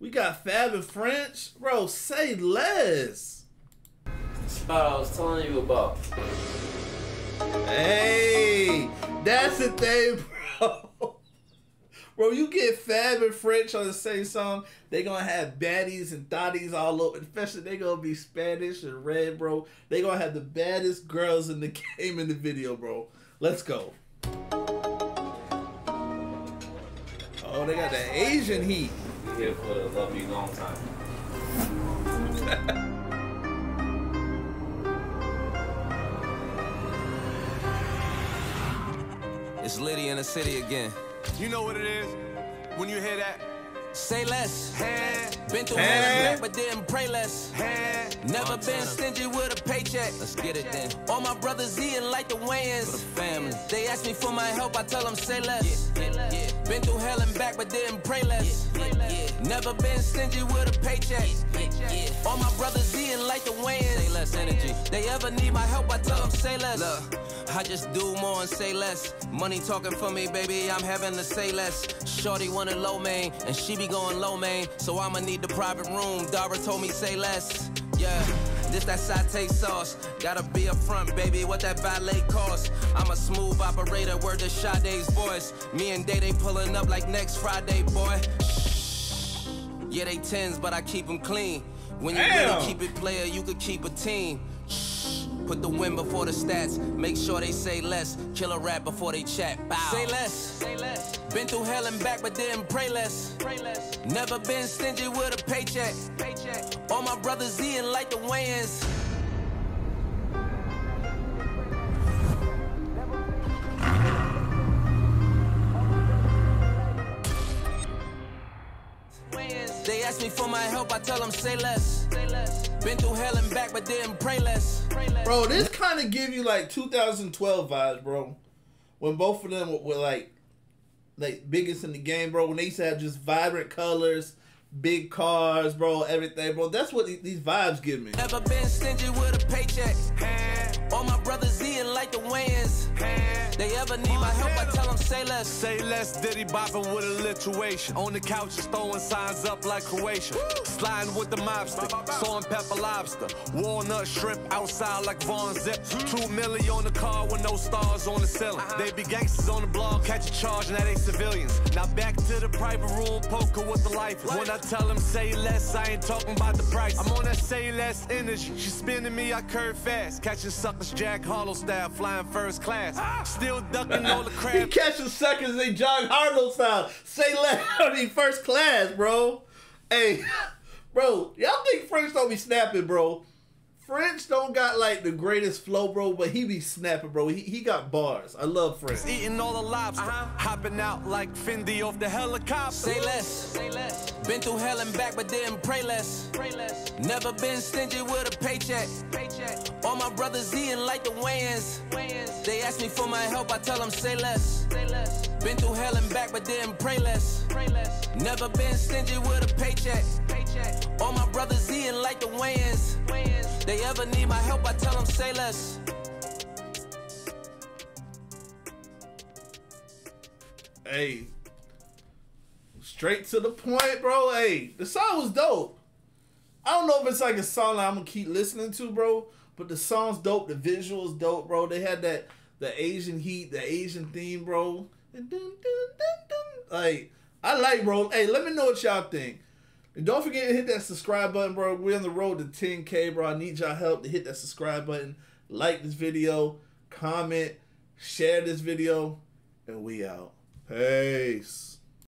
We got Fab and French. Bro, say less. The spot I was telling you about. Hey, that's the thing, bro. Bro, you get Fab and French on the same song, they gonna have baddies and thotties all over. Especially they gonna be Spanish and red, bro. They gonna have the baddest girls in the game in the video, bro. Let's go. Oh, they got the Asian heat. Here for the love you long time. It's Liddy in the city again. You know what it is when you hear that. Say less. Hey. Been through hell, but didn't pray less. Hey. Never been stingy with a paycheck. Let's get it then. All my brothers eating like the Wayans. The family. They ask me for my help, I tell them say less. Yeah. Yeah. Been through hell and back, but didn't pray less. Yeah. Yeah. Never been stingy with a paycheck. Yeah. Yeah. All my brothers eating like the Wayans. Say less energy. They ever need my help, I tell them say less. Look, I just do more and say less. Money talking for me, baby, I'm having to say less. Shorty wanted low main, and she be going low main, so I'ma need the private room. Dara told me say less. Yeah, this that satay sauce. Gotta be up front, baby, what that valet cost. I'm a smooth operator, word to Sade's voice. Me and Dade pulling up like next Friday, boy. Yeah, they tens, but I keep them clean. When you really keep it player, you could keep a team. Put the win before the stats. Make sure they say less. Kill a rap before they chat. Bow. Say less. Say less. Been through hell and back, but didn't pray less. Pray less. Never been stingy with a paycheck. Paycheck. All my brothers eating like the Wayans. They ask me for my help, I tell them say less. Say less. Been through hell and back, but didn't pray less. Pray less. Bro, this kind of give you like 2012 vibes, bro. When both of them were like biggest in the game, bro. When they used to have just vibrant colors, big cars, bro, everything, bro. That's what these vibes give me. Never been stingy with a paycheck. All my brothers eating like the Wayans. They ever need my help, I tell them say less. Say less, Diddy bopping with a lituation. On the couches, throwing signs up like Croatia. Woo! Sliding with the mobster, sawing pepper lobster. Walnut shrimp outside like Von Zip. 2 million on the car with no stars on the ceiling. They be gangsters on the blog, catch a charge, and that ain't civilians. Now back to the private room, poker with the life. When I tell them say less, I ain't talking about the price. I'm on that say less energy. She spinning me, I curve fast. Catching suckers, Jack Harlow style, flying first class. Still ducking all the crap. He catches suckers, they John Harlow style. Say less, I mean first class, bro. Hey, bro, y'all think French don't be snapping, bro? French don't got like the greatest flow, bro, but he be snapping, bro. He got bars. I love French. Eating all the lobster, hopping out like Fendi off the helicopter. Say less. Say less. Been through hell and back, but didn't pray less. Pray less. Never been stingy with a paycheck. Paycheck. All my brothers eating like the Wayans. Wayans. They ask me for my help, I tell them say less. Say less. Been through hell and back, but didn't pray less. Pray less. Never been stingy with a paycheck. Paycheck. All my brothers eating like the Wayans. Wayans. They ever need my help, I tell them say less. Hey. Straight to the point, bro. Hey, the song was dope. I don't know if it's like a song that I'm gonna keep listening to, bro, but the song's dope, the visuals dope, bro. They had that the Asian heat, the Asian theme, bro. Like, I like, bro. Hey, let me know what y'all think. And don't forget to hit that subscribe button, bro. We're on the road to 10K, bro. I need y'all help to hit that subscribe button. Like this video, comment, share this video, and we out. Peace.